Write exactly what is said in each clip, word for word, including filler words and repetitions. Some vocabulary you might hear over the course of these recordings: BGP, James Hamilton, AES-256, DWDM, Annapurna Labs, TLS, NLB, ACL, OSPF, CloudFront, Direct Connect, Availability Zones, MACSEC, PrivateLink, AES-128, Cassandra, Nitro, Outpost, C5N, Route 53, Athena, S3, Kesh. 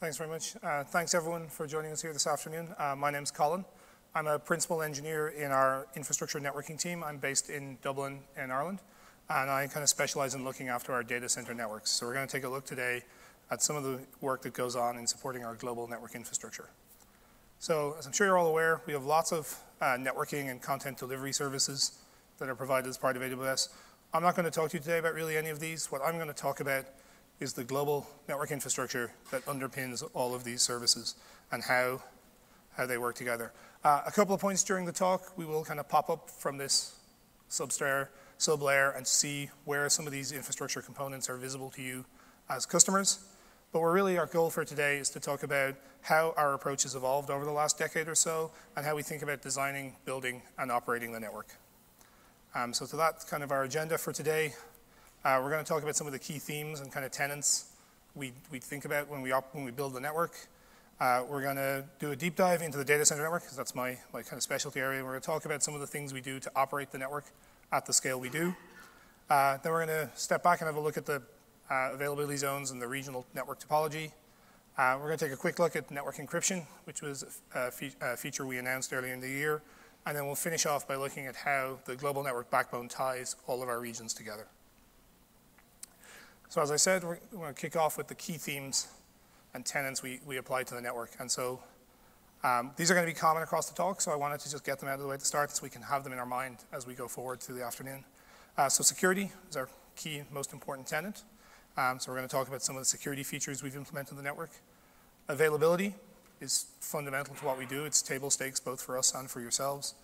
Thanks very much. Uh, thanks, everyone, for joining us here this afternoon. Uh, my name's Colin. I'm a principal engineer in our infrastructure networking team. I'm based in Dublin in Ireland, and I kind of specialize in looking after our data center networks. So we're going to take a look today at some of the work that goes on in supporting our global network infrastructure. So as I'm sure you're all aware, we have lots of uh, networking and content delivery services that are provided as part of A W S. I'm not going to talk to you today about really any of these. What I'm going to talk about is the global network infrastructure that underpins all of these services and how, how they work together. Uh, a couple of points during the talk, we will kind of pop up from this sub-layer sub layer and see where some of these infrastructure components are visible to you as customers. But we're really, our goal for today is to talk about how our approach has evolved over the last decade or so and how we think about designing, building, and operating the network. Um, so to that's kind of our agenda for today. Uh, we're going to talk about some of the key themes and kind of tenets we, we think about when we, op when we build the network. Uh, we're going to do a deep dive into the data center network, because that's my, my kind of specialty area. We're going to talk about some of the things we do to operate the network at the scale we do. Uh, then we're going to step back and have a look at the uh, availability zones and the regional network topology. Uh, we're going to take a quick look at network encryption, which was a, fe a feature we announced earlier in the year. And then we'll finish off by looking at how the global network backbone ties all of our regions together. So as I said, we're going to kick off with the key themes and tenets we, we apply to the network. And so um, these are going to be common across the talk, so I wanted to just get them out of the way at the start so we can have them in our mind as we go forward through the afternoon. Uh, so security is our key, most important tenet. Um, so we're going to talk about some of the security features we've implemented in the network. Availability is fundamental to what we do. It's table stakes both for us and for yourselves.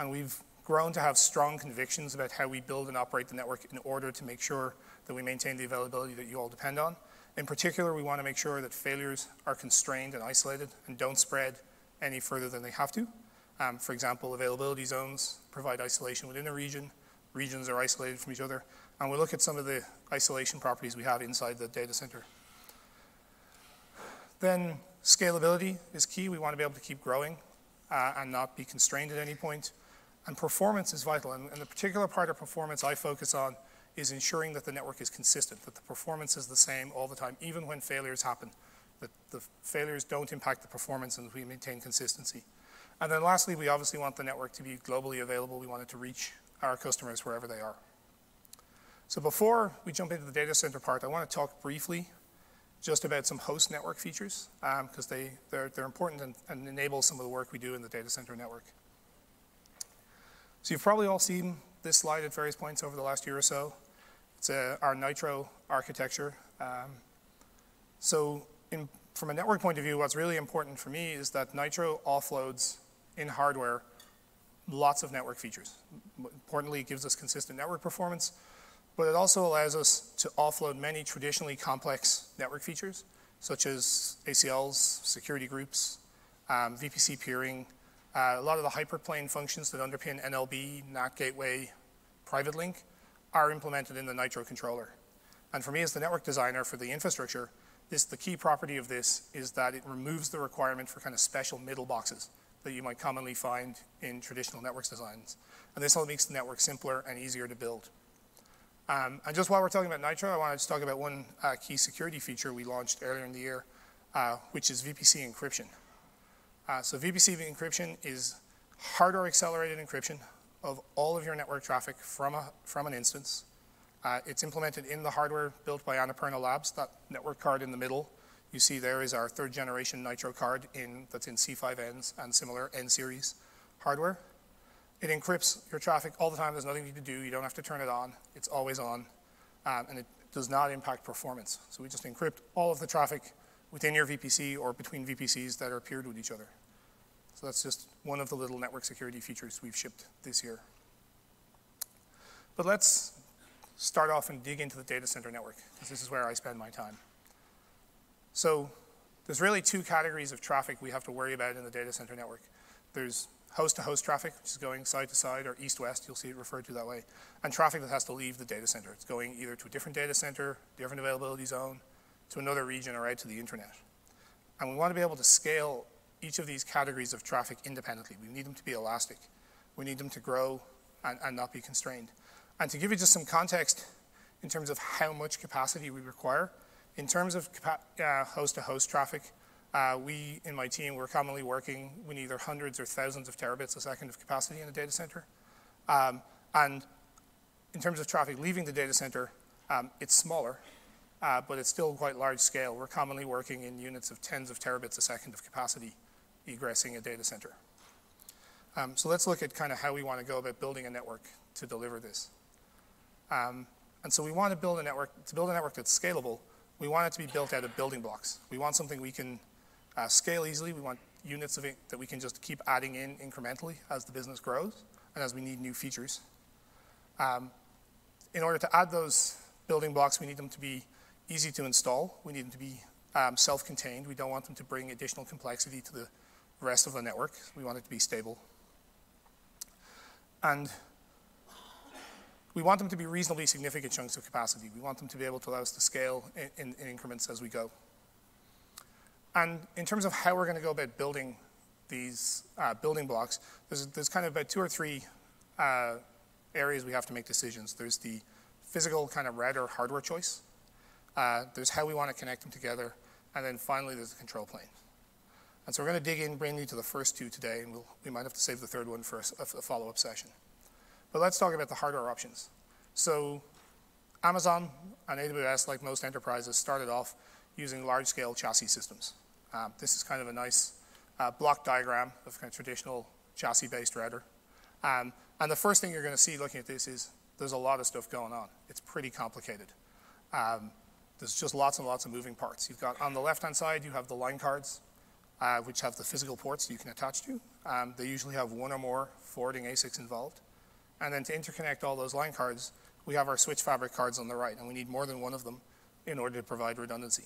And we've grown to have strong convictions about how we build and operate the network in order to make sure that we maintain the availability that you all depend on. In particular, we want to make sure that failures are constrained and isolated and don't spread any further than they have to. Um, for example, availability zones provide isolation within a region. Regions are isolated from each other. And we'll look at some of the isolation properties we have inside the data center. Then scalability is key. We want to be able to keep growing uh, and not be constrained at any point. And performance is vital. And, and the particular part of performance I focus on is ensuring that the network is consistent, that the performance is the same all the time, even when failures happen, that the failures don't impact the performance and we maintain consistency. And then lastly, we obviously want the network to be globally available. We want it to reach our customers wherever they are. So before we jump into the data center part, I want to talk briefly just about some host network features, because um, they, they're, they're important and, and enable some of the work we do in the data center network. So you've probably all seen this slide at various points over the last year or so. It's a, our Nitro architecture. Um, so in, from a network point of view, what's really important for me is that Nitro offloads in hardware lots of network features. Importantly, it gives us consistent network performance, but it also allows us to offload many traditionally complex network features, such as A C Ls, security groups, um, V P C peering, uh, a lot of the hyperplane functions that underpin N L B, N A T gateway, PrivateLink, are implemented in the Nitro controller. And for me as the network designer for the infrastructure, this, the key property of this is that it removes the requirement for kind of special middle boxes that you might commonly find in traditional networks designs. And this all makes the network simpler and easier to build. Um, and just while we're talking about Nitro, I want to just talk about one uh, key security feature we launched earlier in the year, uh, which is V P C encryption. Uh, so V P C encryption is hardware accelerated encryption of all of your network traffic from, a, from an instance. Uh, it's implemented in the hardware built by Annapurna Labs. That network card in the middle you see there is our third generation Nitro card in, that's in C five Ns and similar N series hardware. It encrypts your traffic all the time. There's nothing you need to do. You don't have to turn it on. It's always on, um, and it does not impact performance. So we just encrypt all of the traffic within your V P C or between V P Cs that are paired with each other. So that's just one of the little network security features we've shipped this year. But let's start off and dig into the data center network, because this is where I spend my time. So there's really two categories of traffic we have to worry about in the data center network. There's host-to-host traffic, which is going side-to-side or east-west. You'll see it referred to that way. And traffic that has to leave the data center. It's going either to a different data center, different availability zone, to another region, or out to the internet. And we want to be able to scale each of these categories of traffic independently. We need them to be elastic. We need them to grow and, and not be constrained. And to give you just some context in terms of how much capacity we require, in terms of host-to-host traffic, Uh, we, in my team, we're commonly working with either hundreds or thousands of terabits a second of capacity in a data center. Um, and in terms of traffic leaving the data center, um, it's smaller, uh, but it's still quite large scale. We're commonly working in units of tens of terabits a second of capacity egressing a data center. Um, so let's look at kind of how we want to go about building a network to deliver this. Um, and so we want to build a network, to build a network that's scalable, we want it to be built out of building blocks. We want something we can uh, scale easily. We want units of it that we can just keep adding in incrementally as the business grows and as we need new features. Um, in order to add those building blocks, we need them to be easy to install. We need them to be um, self-contained. We don't want them to bring additional complexity to the rest of the network. We want it to be stable. And we want them to be reasonably significant chunks of capacity. We want them to be able to allow us to scale in, in, in increments as we go. And in terms of how we're going to go about building these uh, building blocks, there's, there's kind of about two or three uh, areas we have to make decisions. There's the physical kind of router hardware choice. Uh, there's how we want to connect them together. And then finally, there's the control plane. And so we're going to dig in, bring you to the first two today, and we'll, we might have to save the third one for a, a follow-up session. But let's talk about the hardware options. So Amazon and A W S, like most enterprises, started off using large-scale chassis systems. Um, this is kind of a nice uh, block diagram of kind of traditional chassis-based router. Um, and the first thing you're going to see looking at this is there's a lot of stuff going on. It's pretty complicated. Um, there's just lots and lots of moving parts. You've got on the left-hand side, you have the line cards, uh, which have the physical ports you can attach to. Um, they usually have one or more forwarding A SICs involved. And then to interconnect all those line cards, we have our switch fabric cards on the right, and we need more than one of them in order to provide redundancy.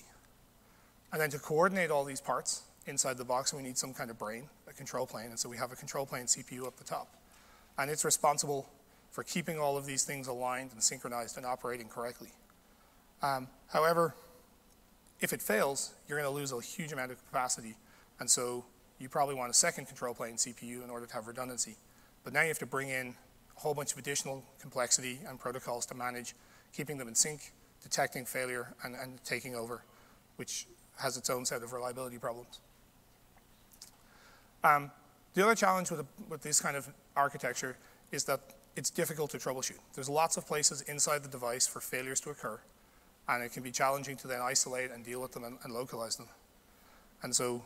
And then to coordinate all these parts inside the box, we need some kind of brain, a control plane, and so we have a control plane C P U up the top. And it's responsible for keeping all of these things aligned and synchronized and operating correctly. Um, however, if it fails, you're going to lose a huge amount of capacity, and so you probably want a second control plane C P U in order to have redundancy. But now you have to bring in a whole bunch of additional complexity and protocols to manage, keeping them in sync, detecting failure, and, and taking over, which has its own set of reliability problems. Um, the other challenge with, a, with this kind of architecture is that it's difficult to troubleshoot. There's lots of places inside the device for failures to occur, and it can be challenging to then isolate and deal with them and, and localize them. And so,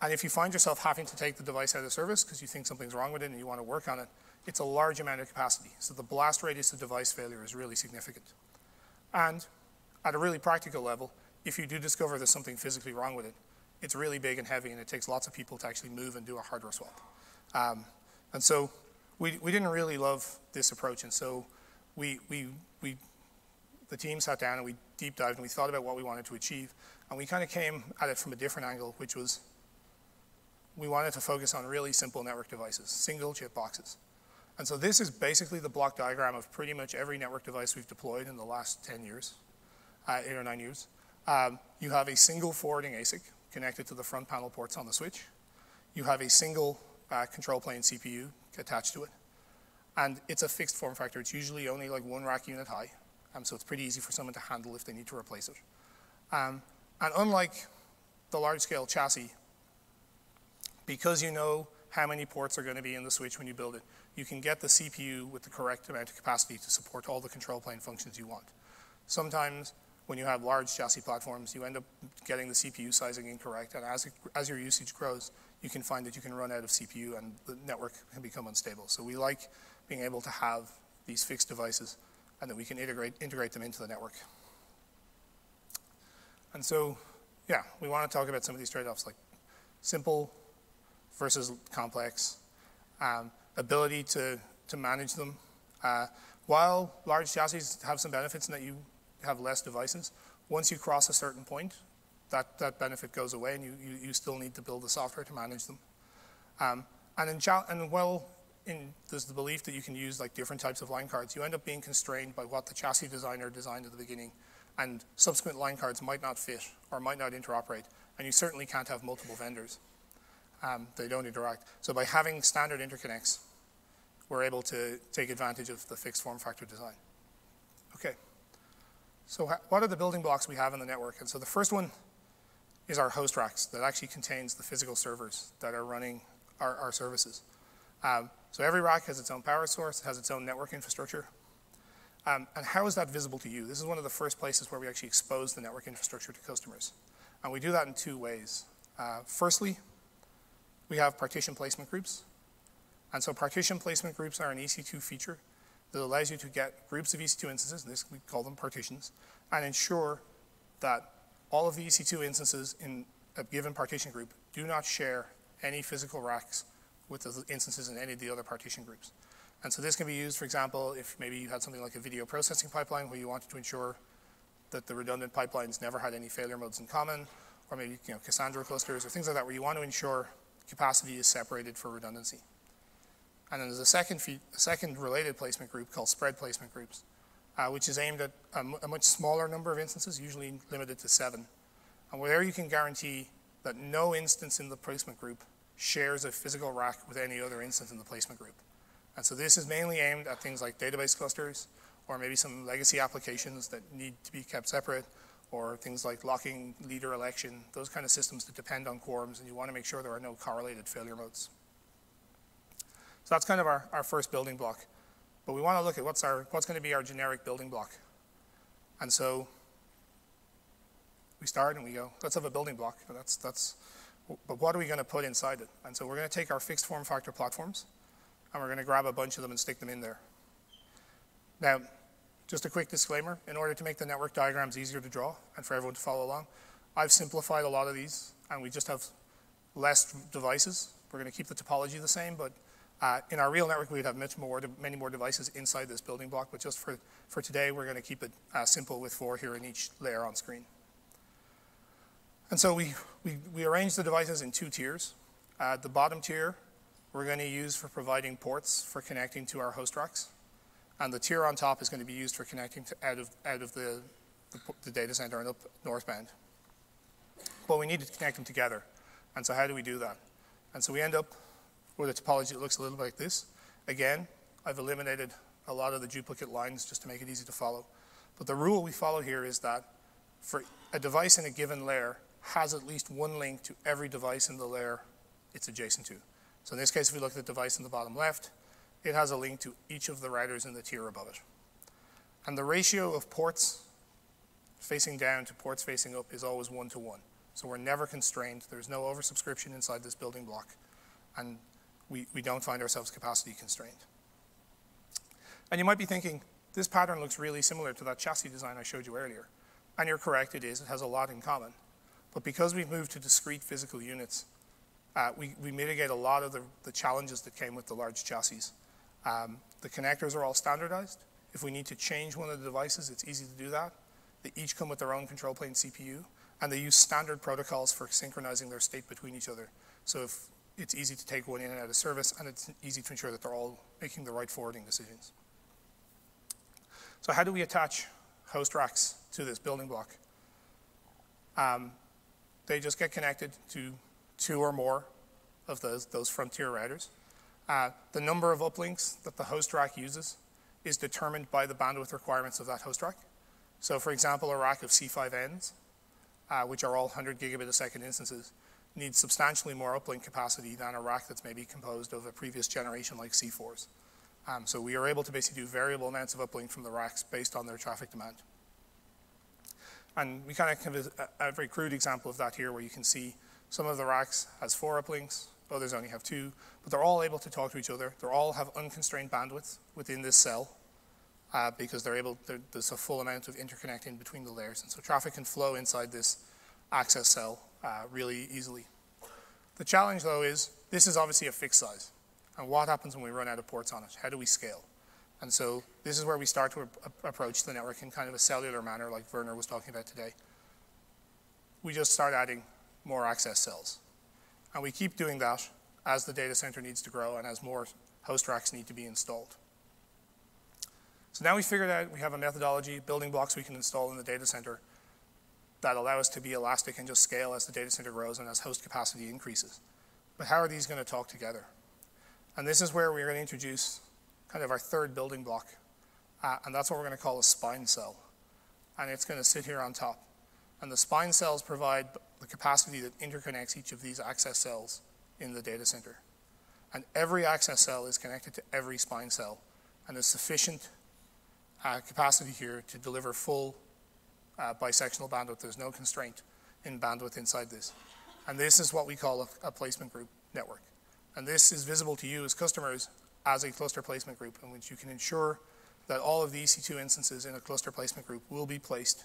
and if you find yourself having to take the device out of service because you think something's wrong with it and you want to work on it, it's a large amount of capacity. So the blast radius of device failure is really significant. And at a really practical level, if you do discover there's something physically wrong with it, it's really big and heavy, and it takes lots of people to actually move and do a hardware swap. Um, and so we, we didn't really love this approach. And so we, we, we, the team sat down and we deep dived and we thought about what we wanted to achieve. And we kind of came at it from a different angle, which was we wanted to focus on really simple network devices, single chip boxes. And so this is basically the block diagram of pretty much every network device we've deployed in the last ten years, uh, eight or nine years. Um, you have a single forwarding A SIC connected to the front panel ports on the switch. You have a single uh, control plane C P U attached to it. And it's a fixed form factor. It's usually only like one rack unit high. Um, so it's pretty easy for someone to handle if they need to replace it. Um, and unlike the large-scale chassis, because you know how many ports are going to be in the switch when you build it, you can get the C P U with the correct amount of capacity to support all the control plane functions you want. Sometimes when you have large chassis platforms, you end up getting the C P U sizing incorrect, and as, it, as your usage grows, you can find that you can run out of C P U and the network can become unstable. So we like being able to have these fixed devices and that we can integrate, integrate them into the network. And so, yeah, we want to talk about some of these trade-offs, like simple versus complex, um, ability to, to manage them. Uh, while large chassis have some benefits in that you have less devices, once you cross a certain point, that, that benefit goes away and you, you, you still need to build the software to manage them. Um, and, in and while in, there's the belief that you can use like different types of line cards, you end up being constrained by what the chassis designer designed at the beginning, and subsequent line cards might not fit or might not interoperate, and you certainly can't have multiple vendors. Um, they don't interact. So by having standard interconnects, we're able to take advantage of the fixed form factor design. Okay, so what are the building blocks we have in the network? And so the first one is our host racks that actually contains the physical servers that are running our, our services. Um, so every rack has its own power source, has its own network infrastructure. Um, and how is that visible to you? This is one of the first places where we actually expose the network infrastructure to customers. And we do that in two ways. Uh, firstly, we have partition placement groups. And so partition placement groups are an E C two feature that allows you to get groups of E C two instances, this we call them partitions, and ensure that all of the E C two instances in a given partition group do not share any physical racks with the instances in any of the other partition groups. And so this can be used, for example, if maybe you had something like a video processing pipeline where you wanted to ensure that the redundant pipelines never had any failure modes in common, or maybe you know, Cassandra clusters or things like that where you want to ensure capacity is separated for redundancy. And then there's a second, a second related placement group called spread placement groups, uh, which is aimed at a, m a much smaller number of instances, usually limited to seven. And where there you can guarantee that no instance in the placement group shares a physical rack with any other instance in the placement group. And so this is mainly aimed at things like database clusters, or maybe some legacy applications that need to be kept separate, or things like locking leader election, those kind of systems that depend on quorums, and you want to make sure there are no correlated failure modes. So that's kind of our, our first building block. But we want to look at what's, our, what's going to be our generic building block. And so we start and we go, let's have a building block. But, that's, that's, but what are we going to put inside it? And so we're going to take our fixed form factor platforms, and we're going to grab a bunch of them and stick them in there. Now, just a quick disclaimer, in order to make the network diagrams easier to draw and for everyone to follow along, I've simplified a lot of these, and we just have less devices. We're going to keep the topology the same, but uh, in our real network, we'd have much more, many more devices inside this building block, but just for, for today, we're going to keep it uh, simple with four here in each layer on screen. And so we, we, we arrange the devices in two tiers. Uh, the bottom tier, we're going to use for providing ports for connecting to our host racks. And the tier on top is going to be used for connecting to out of, out of the, the, the data center and up northbound. But we need to connect them together. And so how do we do that? And so we end up with a topology that looks a little bit like this. Again, I've eliminated a lot of the duplicate lines just to make it easy to follow. But the rule we follow here is that for a device in a given layer has at least one link to every device in the layer it's adjacent to. So in this case, if we look at the device in the bottom left, it has a link to each of the routers in the tier above it. And the ratio of ports facing down to ports facing up is always one to one. So we're never constrained. There's no oversubscription inside this building block. And we, we don't find ourselves capacity constrained. And you might be thinking, this pattern looks really similar to that chassis design I showed you earlier. And you're correct, it is. It has a lot in common. But because we've moved to discrete physical units, Uh, we, we mitigate a lot of the, the challenges that came with the large chassis. Um, the connectors are all standardized. If we need to change one of the devices, it's easy to do that. They each come with their own control plane C P U, and they use standard protocols for synchronizing their state between each other. So if it's easy to take one in and out of service, and it's easy to ensure that they're all making the right forwarding decisions. So how do we attach host racks to this building block? Um, they just get connected to two or more of those, those frontier routers. Uh, the number of uplinks that the host rack uses is determined by the bandwidth requirements of that host rack. So for example, a rack of C five Ns, uh, which are all one hundred gigabit a second instances, needs substantially more uplink capacity than a rack that's maybe composed of a previous generation like C fours. Um, so we are able to basically do variable amounts of uplink from the racks based on their traffic demand. And we kind of have a, a very crude example of that here where you can see some of the racks has four uplinks, others only have two, but they're all able to talk to each other. They all have unconstrained bandwidth within this cell uh, because they're able, they're, there's a full amount of interconnecting between the layers. And so traffic can flow inside this access cell uh, really easily. The challenge though is this is obviously a fixed size. And what happens when we run out of ports on it? How do we scale? And so this is where we start to approach the network in kind of a cellular manner like Werner was talking about today. We just start adding more access cells. And we keep doing that as the data center needs to grow and as more host racks need to be installed. So now we figured out we have a methodology, building blocks we can install in the data center that allow us to be elastic and just scale as the data center grows and as host capacity increases. But how are these going to talk together? And this is where we're going to introduce kind of our third building block. Uh, and that's what we're going to call a spine cell. And it's going to sit here on top. and the spine cells provide the capacity that interconnects each of these access cells in the data center. And every access cell is connected to every spine cell, and there's sufficient uh, capacity here to deliver full uh, bisectional bandwidth. There's no constraint in bandwidth inside this. And this is what we call a, a placement group network. And this is visible to you as customers as a cluster placement group, in which you can ensure that all of the E C two instances in a cluster placement group will be placed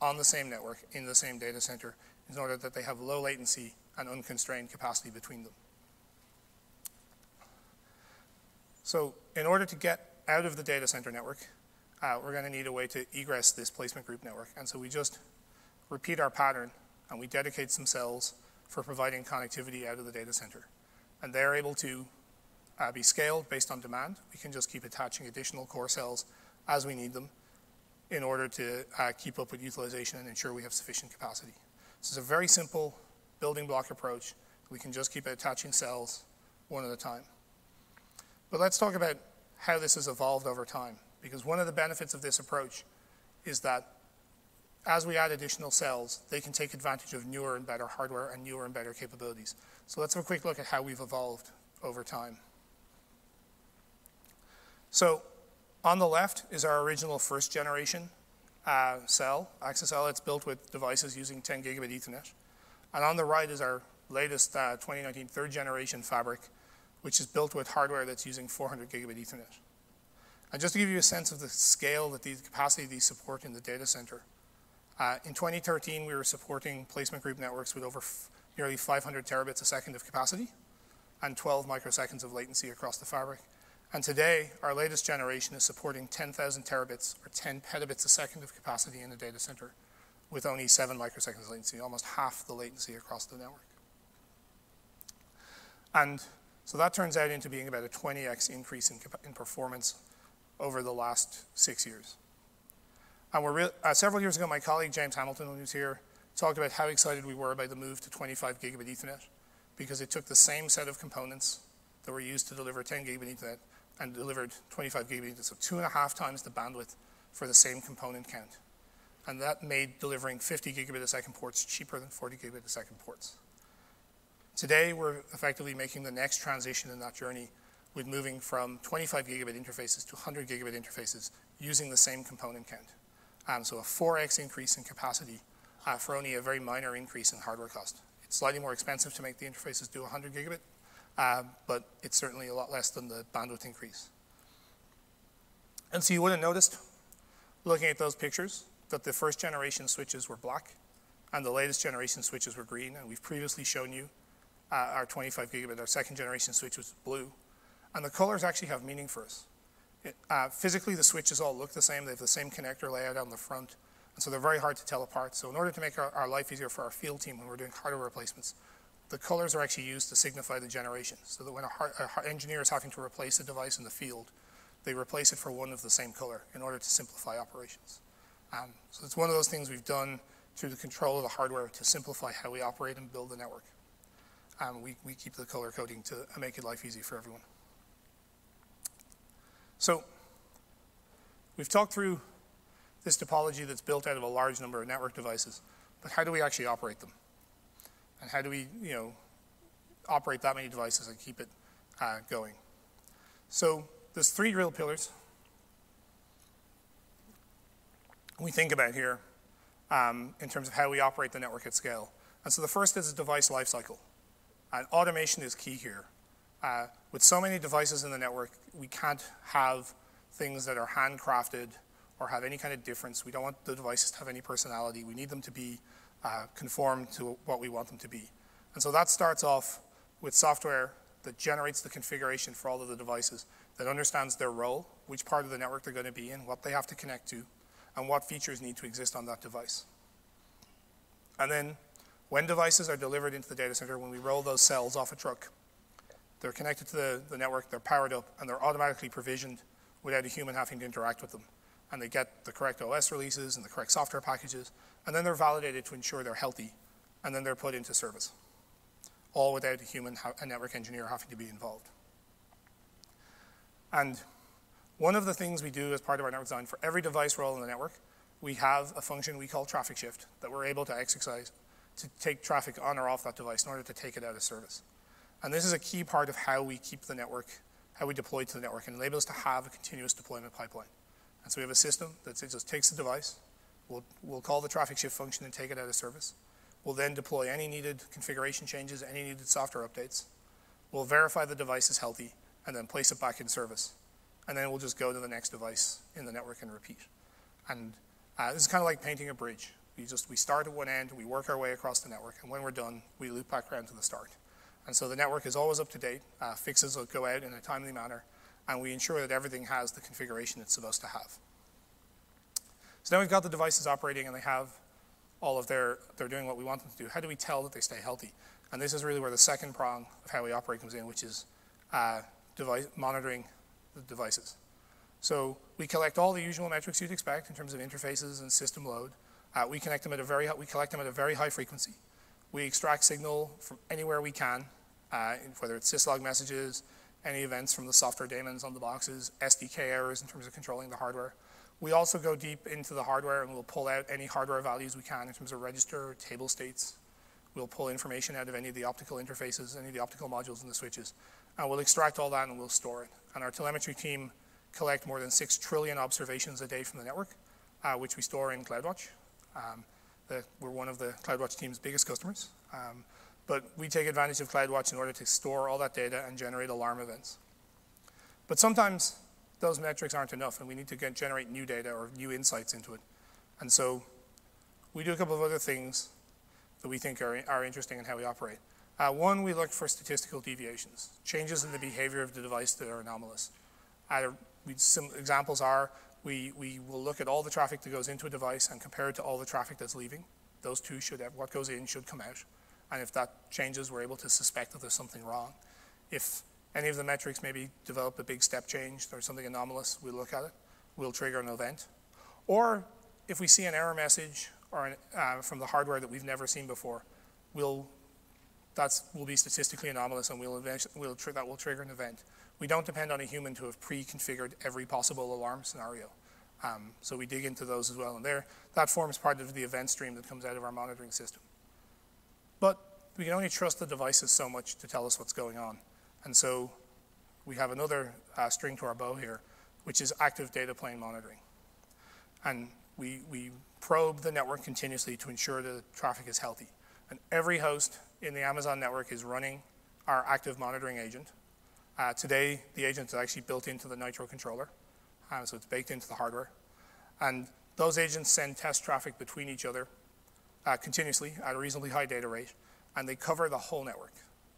on the same network in the same data center in order that they have low latency and unconstrained capacity between them. So in order to get out of the data center network, uh, we're going to need a way to egress this placement group network. And so we just repeat our pattern, and we dedicate some cells for providing connectivity out of the data center. And they're able to uh, be scaled based on demand. We can just keep attaching additional core cells as we need them in order to uh, keep up with utilization and ensure we have sufficient capacity. This is a very simple building block approach. We can just keep attaching cells one at a time. But let's talk about how this has evolved over time, because one of the benefits of this approach is that as we add additional cells, they can take advantage of newer and better hardware and newer and better capabilities. So let's have a quick look at how we've evolved over time. So on the left is our original first generation uh, cell, access cell. It's built with devices using ten gigabit Ethernet. And on the right is our latest uh, twenty nineteen third generation fabric, which is built with hardware that's using four hundred gigabit Ethernet. And just to give you a sense of the scale that these capacity these support in the data center, uh, in twenty thirteen, we were supporting placement group networks with over f nearly five hundred terabits a second of capacity and twelve microseconds of latency across the fabric. And today, our latest generation is supporting ten thousand terabits or ten petabits a second of capacity in a data center with only seven microseconds latency, almost half the latency across the network. And so that turns out into being about a twenty X increase in, in performance over the last six years. And we're real, uh, several years ago, my colleague James Hamilton, when he was here, talked about how excited we were about the move to twenty-five gigabit Ethernet, because it took the same set of components that were used to deliver ten gigabit Ethernet and delivered twenty-five gigabit Ethernet, so two and a half times the bandwidth for the same component count. And that made delivering fifty gigabit a second ports cheaper than forty gigabit a second ports. Today, we're effectively making the next transition in that journey with moving from twenty-five gigabit interfaces to one hundred gigabit interfaces using the same component count. Um, so a four X increase in capacity uh, for only a very minor increase in hardware cost. It's slightly more expensive to make the interfaces do one hundred gigabit, Uh, but it's certainly a lot less than the bandwidth increase. And so you would have noticed, looking at those pictures, that the first generation switches were black and the latest generation switches were green. And we've previously shown you uh, our twenty-five gigabit, our second generation switch was blue. And the colors actually have meaning for us. It, uh, physically, the switches all look the same. They have the same connector layout on the front. And so they're very hard to tell apart. So in order to make our, our life easier for our field team when we're doing hardware replacements, the colors are actually used to signify the generation, so that when an engineer is having to replace a device in the field, they replace it for one of the same color in order to simplify operations. Um, so it's one of those things we've done through the control of the hardware to simplify how we operate and build the network. Um, we, we keep the color coding to make it life easy for everyone. So we've talked through this topology that's built out of a large number of network devices, but how do we actually operate them? And how do we, you know, operate that many devices and keep it uh, going? So there's three real pillars we think about here um, in terms of how we operate the network at scale. And so the first is a device lifecycle. And automation is key here. Uh, with so many devices in the network, we can't have things that are handcrafted or have any kind of difference. We don't want the devices to have any personality. We need them to be Uh, conform to what we want them to be. And so that starts off with software that generates the configuration for all of the devices, that understands their role, which part of the network they're going to be in, what they have to connect to, and what features need to exist on that device. And then when devices are delivered into the data center, when we roll those cells off a truck, they're connected to the, the network, they're powered up, and they're automatically provisioned without a human having to interact with them. And they get the correct O S releases and the correct software packages, and then they're validated to ensure they're healthy, and then they're put into service, all without a human a network engineer having to be involved. And one of the things we do as part of our network design for every device role in the network, we have a function we call traffic shift that we're able to exercise to take traffic on or off that device in order to take it out of service. And this is a key part of how we keep the network, how we deploy to the network, and enables us to have a continuous deployment pipeline. And so we have a system that just takes the device, we'll, we'll call the traffic shift function and take it out of service. We'll then deploy any needed configuration changes, any needed software updates. We'll verify the device is healthy and then place it back in service. And then we'll just go to the next device in the network and repeat. And uh, this is kind of like painting a bridge. We just, we start at one end, we work our way across the network, and when we're done, we loop back around to the start. And so the network is always up to date, uh, fixes will go out in a timely manner, and we ensure that everything has the configuration it's supposed to have. So now we've got the devices operating and they have all of their, they're doing what we want them to do. How do we tell that they stay healthy? And this is really where the second prong of how we operate comes in, which is uh, device, monitoring the devices. So we collect all the usual metrics you'd expect in terms of interfaces and system load. Uh, we, connect them at a very, we collect them at a very high frequency. We extract signal from anywhere we can, uh, whether it's syslog messages, any events from the software daemons on the boxes, S D K errors in terms of controlling the hardware. We also go deep into the hardware and we'll pull out any hardware values we can in terms of register, table states. We'll pull information out of any of the optical interfaces, any of the optical modules and the switches. And we'll extract all that and we'll store it. And our telemetry team collect more than six trillion observations a day from the network, uh, which we store in CloudWatch. Um, the, we're one of the CloudWatch team's biggest customers. Um, but we take advantage of CloudWatch in order to store all that data and generate alarm events. But sometimes those metrics aren't enough and we need to get, generate new data or new insights into it. And so we do a couple of other things that we think are, are interesting in how we operate. Uh, one, we look for statistical deviations, changes in the behavior of the device that are anomalous. Either, we, some examples are, we, we will look at all the traffic that goes into a device and compare it to all the traffic that's leaving. Those two should have, what goes in should come out. And if that changes, we're able to suspect that there's something wrong. If any of the metrics maybe develop a big step change or something anomalous, we look at it. We'll trigger an event. Or if we see an error message or an, uh, from the hardware that we've never seen before, we'll, that's, will be statistically anomalous and we'll we'll tr that will trigger an event. We don't depend on a human to have pre-configured every possible alarm scenario. Um, so we dig into those as well. And there, that forms part of the event stream that comes out of our monitoring system. But we can only trust the devices so much to tell us what's going on. And so we have another uh, string to our bow here, which is active data plane monitoring. And we, we probe the network continuously to ensure that the traffic is healthy. And every host in the Amazon network is running our active monitoring agent. Uh, today, the agent is actually built into the Nitro controller, uh, so it's baked into the hardware. And those agents send test traffic between each other uh, continuously at a reasonably high data rate, and they cover the whole network.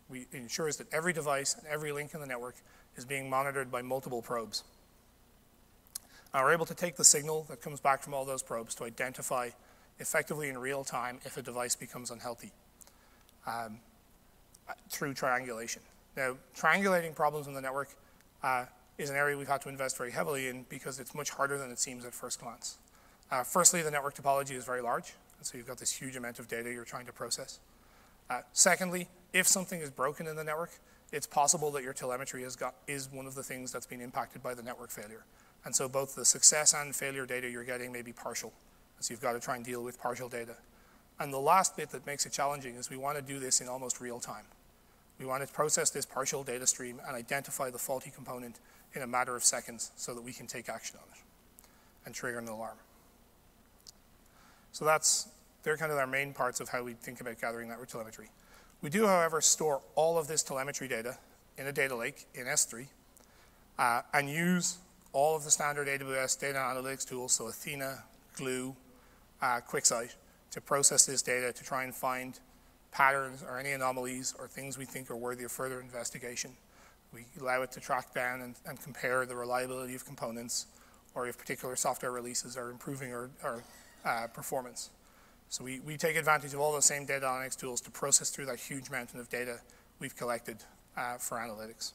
We, it ensures that every device and every link in the network is being monitored by multiple probes. And we're able to take the signal that comes back from all those probes to identify effectively in real time if a device becomes unhealthy um, through triangulation. Now, triangulating problems in the network uh, is an area we've had to invest very heavily in because it's much harder than it seems at first glance. Uh, firstly, the network topology is very large, and so you've got this huge amount of data you're trying to process. Uh, secondly, if something is broken in the network, it's possible that your telemetry has got, is one of the things that's been impacted by the network failure. And so both the success and failure data you're getting may be partial. So you've got to try and deal with partial data. And the last bit that makes it challenging is we want to do this in almost real time. We want to process this partial data stream and identify the faulty component in a matter of seconds so that we can take action on it and trigger an alarm. So that's, they're kind of our main parts of how we think about gathering network telemetry. We do, however, store all of this telemetry data in a data lake in S three uh, and use all of the standard A W S data analytics tools, so Athena, Glue, uh, QuickSight, to process this data to try and find patterns or any anomalies or things we think are worthy of further investigation. We allow it to track down and, and compare the reliability of components or if particular software releases are improving or, or uh, performance. So we, we take advantage of all those same data analytics tools to process through that huge mountain of data we've collected uh, for analytics.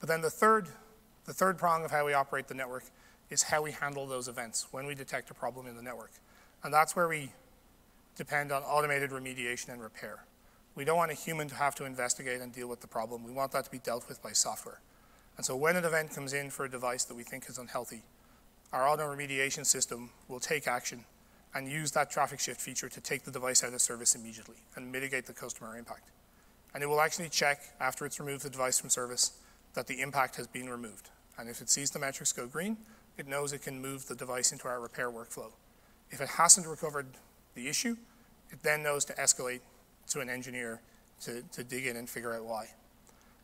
But then the third, the third prong of how we operate the network is how we handle those events when we detect a problem in the network. And that's where we depend on automated remediation and repair. We don't want a human to have to investigate and deal with the problem. We want that to be dealt with by software. And so when an event comes in for a device that we think is unhealthy, our auto remediation system will take action and use that traffic shift feature to take the device out of service immediately and mitigate the customer impact. And it will actually check, after it's removed the device from service, that the impact has been removed. And if it sees the metrics go green, it knows it can move the device into our repair workflow. If it hasn't recovered the issue, it then knows to escalate to an engineer to, to dig in and figure out why.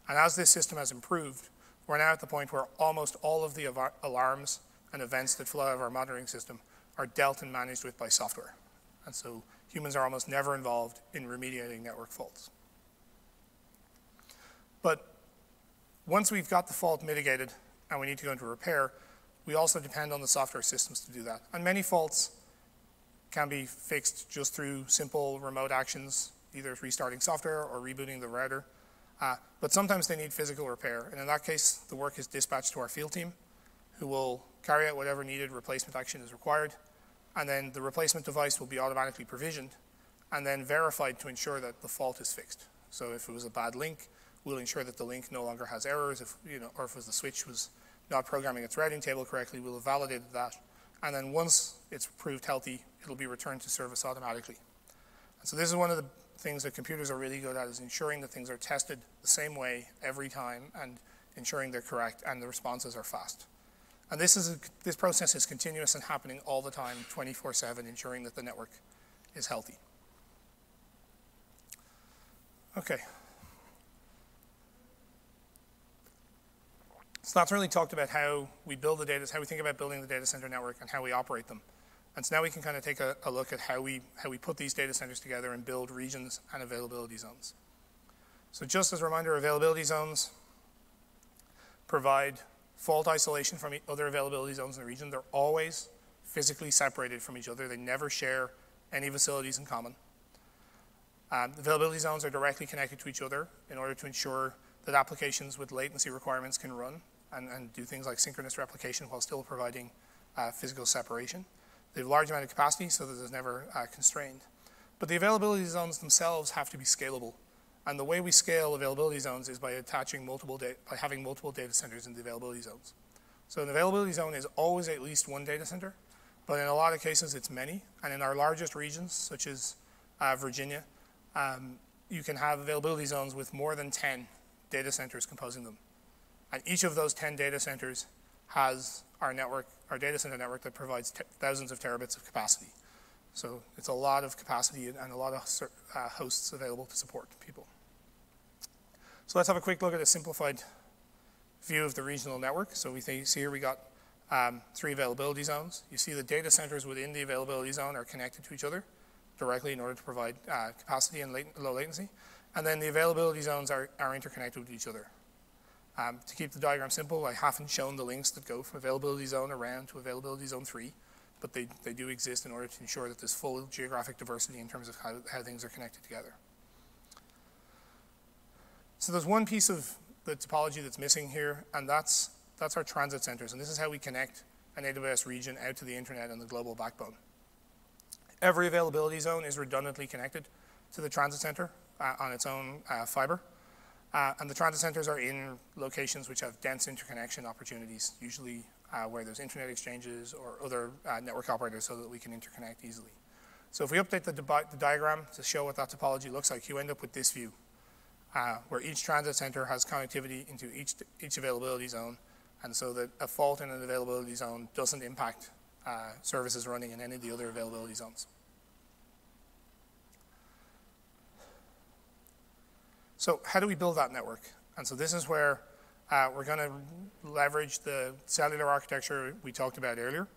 And as this system has improved, we're now at the point where almost all of the alarms and events that flow out of our monitoring system are dealt and managed with by software. And so humans are almost never involved in remediating network faults. But once we've got the fault mitigated and we need to go into repair, we also depend on the software systems to do that. And many faults can be fixed just through simple remote actions, either restarting software or rebooting the router. Uh, but sometimes they need physical repair. And in that case, the work is dispatched to our field team, who will carry out whatever needed replacement action is required. And then the replacement device will be automatically provisioned and then verified to ensure that the fault is fixed. So if it was a bad link, we'll ensure that the link no longer has errors. If, you know, or if it was the switch was not programming its routing table correctly, we'll have validated that. And then once it's proved healthy, it'll be returned to service automatically. And so this is one of the things that computers are really good at, is ensuring that things are tested the same way every time and ensuring they're correct and the responses are fast. And this, is a, this process is continuous and happening all the time, twenty-four seven, ensuring that the network is healthy. Okay. So that's really talked about how we build the data, how we think about building the data center network and how we operate them. And so now we can kind of take a, a look at how we, how we put these data centers together and build regions and availability zones. So just as a reminder, availability zones provide fault isolation from other availability zones in the region. They're always physically separated from each other. They never share any facilities in common. Um, availability zones are directly connected to each other in order to ensure that applications with latency requirements can run and, and do things like synchronous replication while still providing uh, physical separation. They have a large amount of capacity so that it's never uh, constrained. But the availability zones themselves have to be scalable. And the way we scale availability zones is by attaching multiple data, by having multiple data centers in the availability zones. So an availability zone is always at least one data center, but in a lot of cases it's many. And in our largest regions, such as uh, Virginia, um, you can have availability zones with more than ten data centers composing them. And each of those ten data centers has our network, our data center network that provides te thousands of terabits of capacity. So it's a lot of capacity and a lot of uh, hosts available to support people. So let's have a quick look at a simplified view of the regional network. So we think, see here we got um, three availability zones. You see the data centers within the availability zone are connected to each other directly in order to provide uh, capacity and late, low latency. And then the availability zones are, are interconnected with each other. Um, to keep the diagram simple, I haven't shown the links that go from availability zone around to availability zone three, but they, they do exist in order to ensure that there's full geographic diversity in terms of how, how things are connected together. So there's one piece of the topology that's missing here, and that's, that's our transit centers. And this is how we connect an A W S region out to the internet and the global backbone. Every availability zone is redundantly connected to the transit center. Uh, on its own uh, fiber. Uh, and the transit centers are in locations which have dense interconnection opportunities, usually uh, where there's internet exchanges or other uh, network operators so that we can interconnect easily. So if we update the, the diagram to show what that topology looks like, you end up with this view, uh, where each transit center has connectivity into each, each availability zone, and so that a fault in an availability zone doesn't impact uh, services running in any of the other availability zones. So how do we build that network? And so this is where uh, we're going to leverage the cellular architecture we talked about earlier.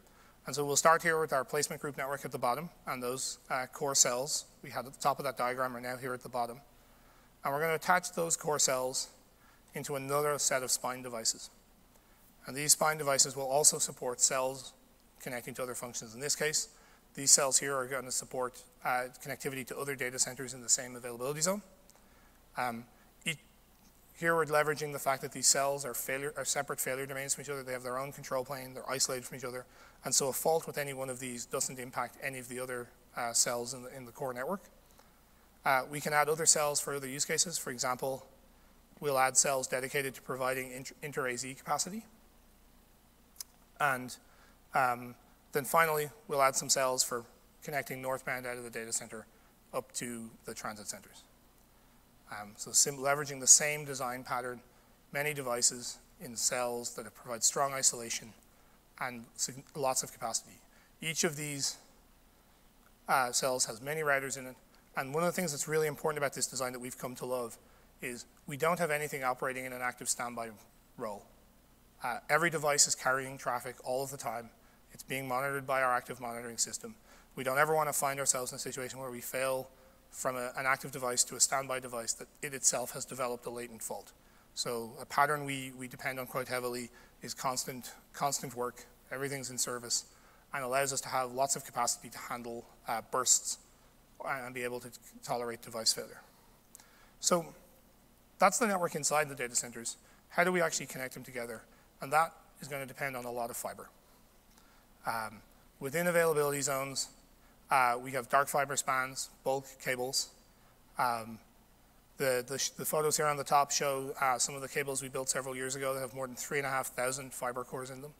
And so we'll start here with our placement group network at the bottom, and those uh, core cells we had at the top of that diagram are now here at the bottom. And we're going to attach those core cells into another set of spine devices. And these spine devices will also support cells connecting to other functions. In this case, these cells here are going to support uh, connectivity to other data centers in the same availability zone. Um, each, here we're leveraging the fact that these cells are, failure, are separate failure domains from each other. They have their own control plane. They're isolated from each other. And so a fault with any one of these doesn't impact any of the other uh, cells in the, in the core network. Uh, we can add other cells for other use cases. For example, we'll add cells dedicated to providing inter-A Z capacity. And Um, then finally, we'll add some cells for connecting northbound out of the data center up to the transit centers. Um, so sim leveraging the same design pattern, many devices in cells that provide strong isolation and lots of capacity. Each of these uh, cells has many routers in it. And one of the things that's really important about this design that we've come to love is we don't have anything operating in an active standby role. Uh, every device is carrying traffic all of the time. It's being monitored by our active monitoring system. We don't ever want to find ourselves in a situation where we fail from a, an active device to a standby device that it itself has developed a latent fault. So a pattern we, we depend on quite heavily is constant, constant work. Everything's in service and allows us to have lots of capacity to handle uh, bursts and be able to tolerate device failure. So that's the network inside the data centers. How do we actually connect them together? And that is going to depend on a lot of fiber. Um, within availability zones, uh, we have dark fiber spans, bulk cables. Um, the, the, the photos here on the top show uh, some of the cables we built several years ago that have more than three and a half thousand fiber cores in them.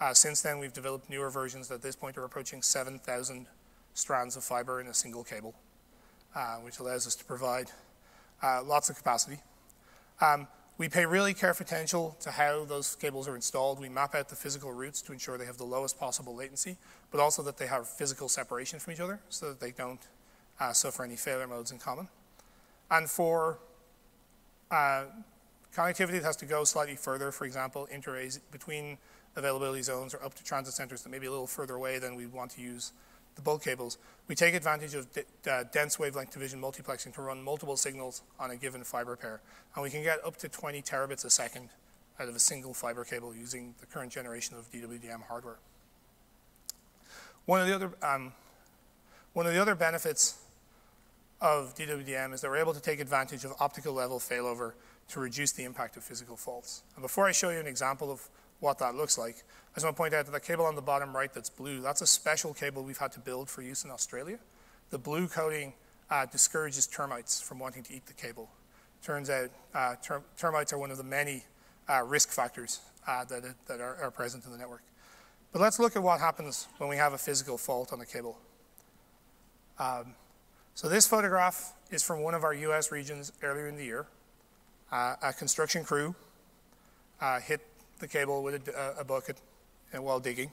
Uh, since then, we've developed newer versions that at this point are approaching seven thousand strands of fiber in a single cable, uh, which allows us to provide uh, lots of capacity. Um, We pay really careful attention to how those cables are installed. We map out the physical routes to ensure they have the lowest possible latency, but also that they have physical separation from each other so that they don't uh, suffer any failure modes in common. And for uh, connectivity that has to go slightly further, for example, inter-A S I C between availability zones or up to transit centers that may be a little further away than we want to use the bulk cables, we take advantage of uh, dense wavelength division multiplexing to run multiple signals on a given fiber pair. And we can get up to twenty terabits a second out of a single fiber cable using the current generation of D W D M hardware. One of the other, um, one of the other benefits of D W D M is that we're able to take advantage of optical level failover to reduce the impact of physical faults. And before I show you an example of what that looks like, I just want to point out that the cable on the bottom right that's blue, that's a special cable we've had to build for use in Australia. The blue coating uh, discourages termites from wanting to eat the cable. Turns out uh, ter termites are one of the many uh, risk factors uh, that, that are, are present in the network. But let's look at what happens when we have a physical fault on a cable. Um, so this photograph is from one of our U S regions earlier in the year. Uh, a construction crew uh, hit the cable with a, a bucket and while digging.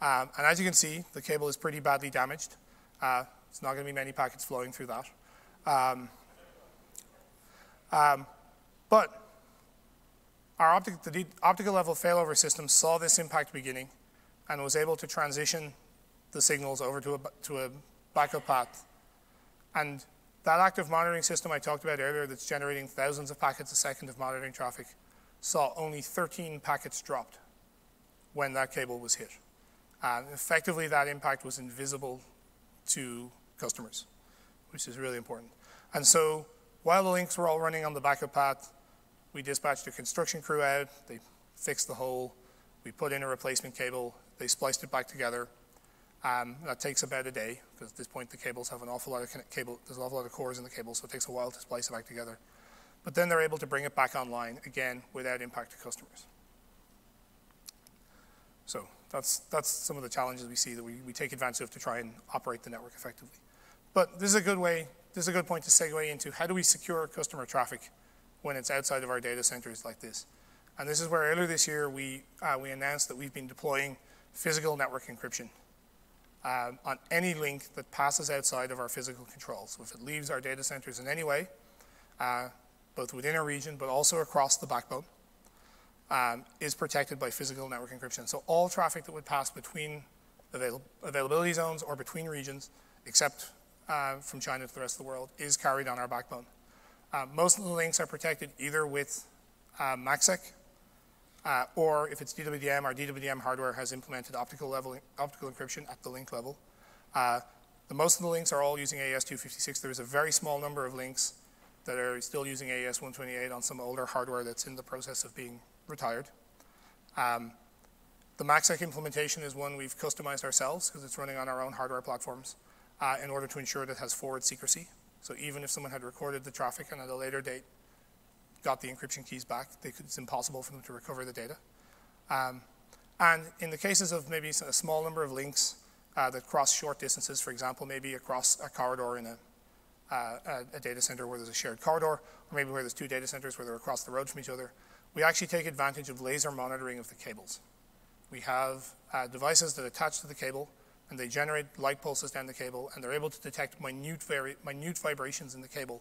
Um, and as you can see, the cable is pretty badly damaged. Uh, it's not going to be many packets flowing through that. Um, um, but our optic, the optical level failover system saw this impact beginning and was able to transition the signals over to a, to a backup path. And that active monitoring system I talked about earlier that's generating thousands of packets a second of monitoring traffic saw only thirteen packets dropped when that cable was hit. And effectively, that impact was invisible to customers, which is really important. And so while the links were all running on the backup path, we dispatched a construction crew out. They fixed the hole. We put in a replacement cable. They spliced it back together. Um, that takes about a day, because at this point, the cables have an awful lot of connect cable. There's an awful lot of cores in the cable, so it takes a while to splice it back together. But then they're able to bring it back online, again, without impact to customers. So that's, that's some of the challenges we see that we, we take advantage of to try and operate the network effectively. But this is a good way, this is a good point to segue into how do we secure customer traffic when it's outside of our data centers like this. And this is where earlier this year we, uh, we announced that we've been deploying physical network encryption um, on any link that passes outside of our physical control. So if it leaves our data centers in any way, uh, both within a region, but also across the backbone, um, is protected by physical network encryption. So all traffic that would pass between avail availability zones or between regions, except uh, from China to the rest of the world, is carried on our backbone. Uh, most of the links are protected either with uh, MACSEC, uh, or if it's D W D M, our D W D M hardware has implemented optical, level, optical encryption at the link level. Uh, the most of the links are all using A E S two fifty-six. There is a very small number of links that are still using A E S one twenty-eight on some older hardware that's in the process of being retired. Um, the MACSEC implementation is one we've customized ourselves because it's running on our own hardware platforms uh, in order to ensure that it has forward secrecy. So even if someone had recorded the traffic and at a later date got the encryption keys back, they could, it's impossible for them to recover the data. Um, And in the cases of maybe a small number of links uh, that cross short distances, for example, maybe across a corridor in a, uh, a data center where there's a shared corridor, or maybe where there's two data centers where they're across the road from each other, we actually take advantage of laser monitoring of the cables. We have uh, devices that attach to the cable, and they generate light pulses down the cable, and they're able to detect minute, vari minute vibrations in the cable.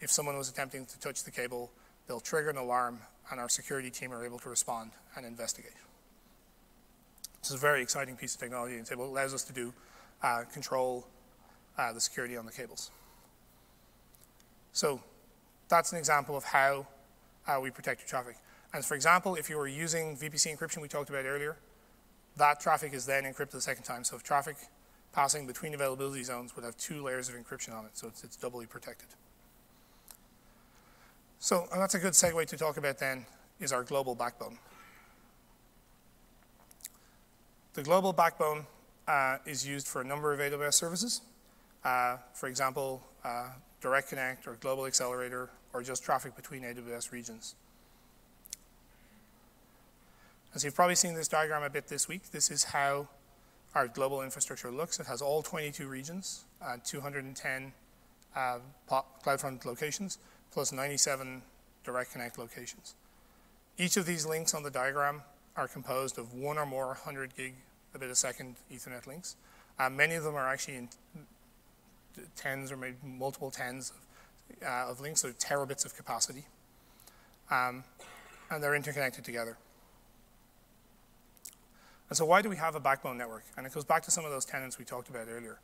If someone was attempting to touch the cable, they'll trigger an alarm, and our security team are able to respond and investigate. This is a very exciting piece of technology, and it allows us to do uh, control uh, the security on the cables. So that's an example of how uh, we protect your traffic. And for example, if you were using V P C encryption we talked about earlier, that traffic is then encrypted a second time. So if traffic passing between availability zones would have two layers of encryption on it, so it's, it's doubly protected. So, and that's a good segue to talk about then is our global backbone. The global backbone uh, is used for a number of A W S services. Uh, for example, uh, Direct Connect or Global Accelerator or just traffic between A W S regions. As you've probably seen this diagram a bit this week, this is how our global infrastructure looks. It has all twenty-two regions, uh, two hundred ten uh, CloudFront locations, plus ninety-seven Direct Connect locations. Each of these links on the diagram are composed of one or more one hundred gig a bit a second Ethernet links. Uh, many of them are actually in tens or maybe multiple tens of, uh, of links, so terabits of capacity. Um, and they're interconnected together. And so why do we have a backbone network? And it goes back to some of those tenets we talked about earlier.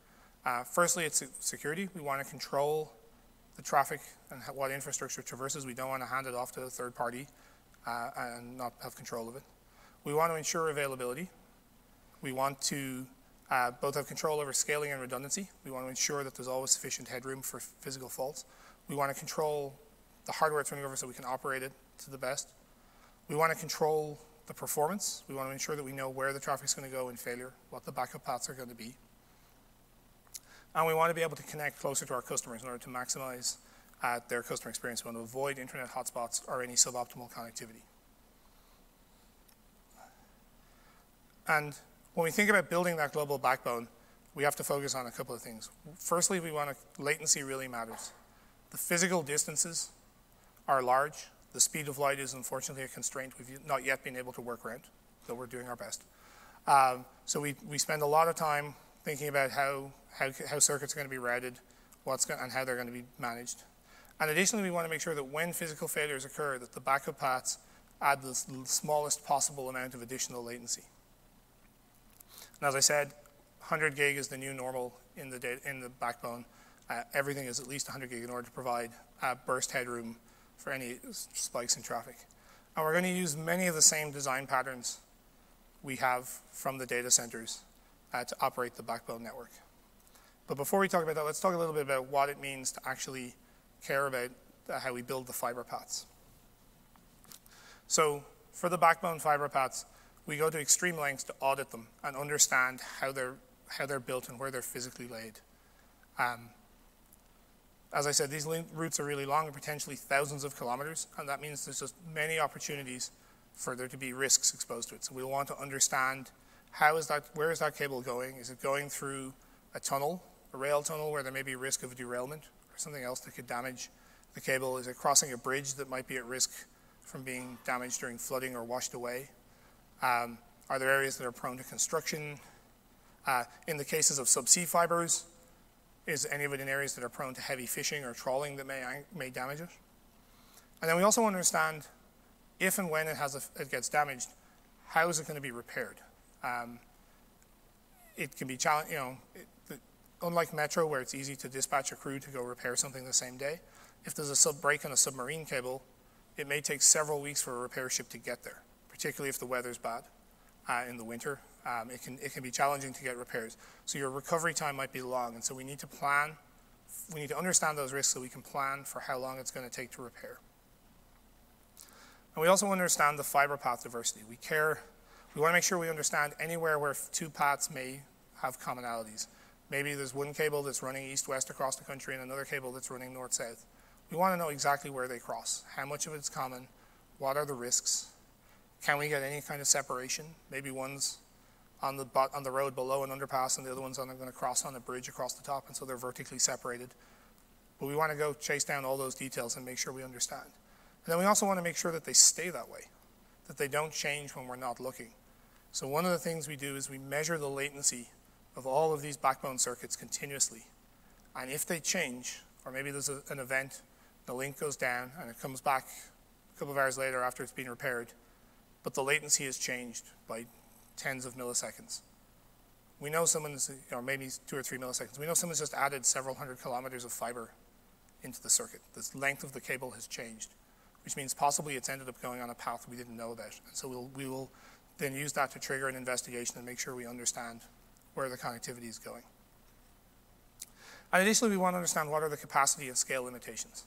Uh, firstly, it's security. We want to control the traffic and what infrastructure traverses. We don't want to hand it off to a third party uh, and not have control of it. We want to ensure availability. We want to uh, both have control over scaling and redundancy. We want to ensure that there's always sufficient headroom for physical faults. We want to control the hardware it's running over so we can operate it to the best. We want to control the performance. We want to ensure that we know where the traffic's going to go in failure, what the backup paths are going to be. And we want to be able to connect closer to our customers in order to maximize uh, their customer experience. We want to avoid internet hotspots or any suboptimal connectivity. And when we think about building that global backbone, we have to focus on a couple of things. Firstly, we want to, latency really matters. The physical distances are large. The speed of light is unfortunately a constraint we've not yet been able to work around, though we're doing our best. Um, so we, we spend a lot of time thinking about how, how, how circuits are going to be routed, what's going, and how they're going to be managed. And additionally, we want to make sure that when physical failures occur, that the backup paths add the smallest possible amount of additional latency. And as I said, one hundred gig is the new normal in the, data, in the backbone. Uh, everything is at least one hundred gig in order to provide uh, burst headroom for any spikes in traffic. And we're going to use many of the same design patterns we have from the data centers uh, to operate the backbone network. But before we talk about that, let's talk a little bit about what it means to actually care about uh, how we build the fiber paths. So for the backbone fiber paths, we go to extreme lengths to audit them and understand how they're, how they're built and where they're physically laid. Um, As I said, these routes are really long, potentially thousands of kilometers, and that means there's just many opportunities for there to be risks exposed to it. So we want to understand how is that, where is that cable going? Is it going through a tunnel, a rail tunnel where there may be risk of derailment or something else that could damage the cable? Is it crossing a bridge that might be at risk from being damaged during flooding or washed away? Um, are there areas that are prone to construction? Uh, in the cases of subsea fibers, is any of it in areas that are prone to heavy fishing or trawling that may, may damage it? And then we also want to understand if and when it, has a, it gets damaged, how is it going to be repaired? Um, it can be challenging, you know, it, the, unlike Metro where it's easy to dispatch a crew to go repair something the same day, if there's a sub break on a submarine cable, it may take several weeks for a repair ship to get there, particularly if the weather's bad uh, in the winter. Um, it can, it can be challenging to get repairs. So your recovery time might be long, and so we need to plan, we need to understand those risks so we can plan for how long it's going to take to repair. And we also understand the fiber path diversity. We care, we want to make sure we understand anywhere where two paths may have commonalities. Maybe there's one cable that's running east-west across the country and another cable that's running north-south. We want to know exactly where they cross, how much of it's common, what are the risks, can we get any kind of separation? Maybe one's on the, on the road below an underpass and the other one's on, going to cross on a bridge across the top, and so they're vertically separated. But we want to go chase down all those details and make sure we understand. And then we also want to make sure that they stay that way, that they don't change when we're not looking. So one of the things we do is we measure the latency of all of these backbone circuits continuously. And if they change, or maybe there's a, an event, the link goes down and it comes back a couple of hours later after it's been repaired, but the latency has changed by tens of milliseconds. We know someone's, or maybe two or three milliseconds, we know someone's just added several hundred kilometers of fiber into the circuit. The length of the cable has changed, which means possibly it's ended up going on a path we didn't know about. And so we'll, we will then use that to trigger an investigation and make sure we understand where the connectivity is going. And additionally, we want to understand what are the capacity and scale limitations.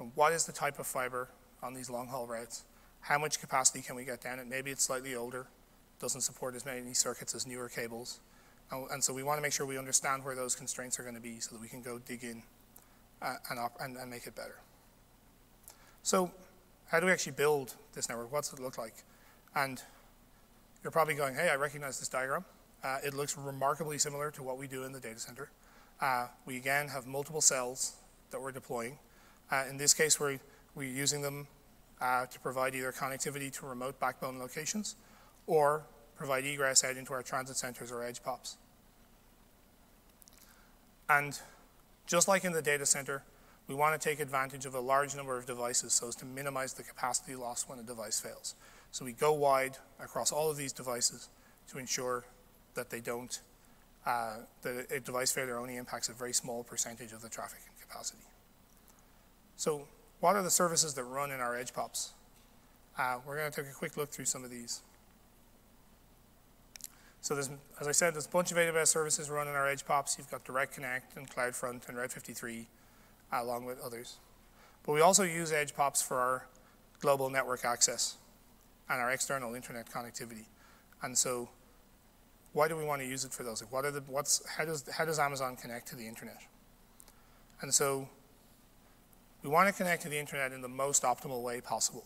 And what is the type of fiber on these long-haul routes? How much capacity can we get down? And maybe it's slightly older, doesn't support as many circuits as newer cables. And, and so we want to make sure we understand where those constraints are going to be so that we can go dig in uh, and, op and, and make it better. So how do we actually build this network? What's it look like? And you're probably going, hey, I recognize this diagram. Uh, it looks remarkably similar to what we do in the data center. Uh, we, again, have multiple cells that we're deploying. Uh, in this case, we're, we're using them uh, to provide either connectivity to remote backbone locations or provide egress out into our transit centers or edge pops. And just like in the data center, we want to take advantage of a large number of devices so as to minimize the capacity loss when a device fails. So we go wide across all of these devices to ensure that they don't, uh, that a device failure only impacts a very small percentage of the traffic and capacity. So what are the services that run in our edge pops? Uh, we're going to take a quick look through some of these. So there's, as I said, there's a bunch of A W S services run in our edge pops. You've got Direct Connect and CloudFront and Route fifty-three, uh, along with others. But we also use edge pops for our global network access and our external internet connectivity. And so why do we want to use it for those? What are the, what's, how, does, how does Amazon connect to the internet? And so we want to connect to the internet in the most optimal way possible.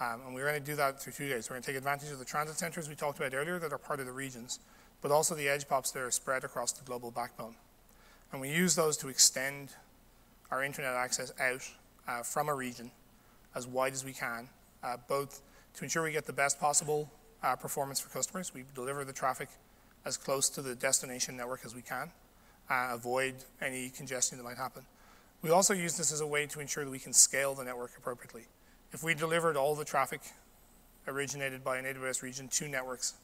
Um, and we're going to do that through two days. We're going to take advantage of the transit centers we talked about earlier that are part of the regions, but also the edge pops that are spread across the global backbone. And we use those to extend our internet access out uh, from a region as wide as we can, uh, both to ensure we get the best possible uh, performance for customers. We deliver the traffic as close to the destination network as we can, uh, avoid any congestion that might happen. We also use this as a way to ensure that we can scale the network appropriately. If we delivered all the traffic originated by an A W S region to networks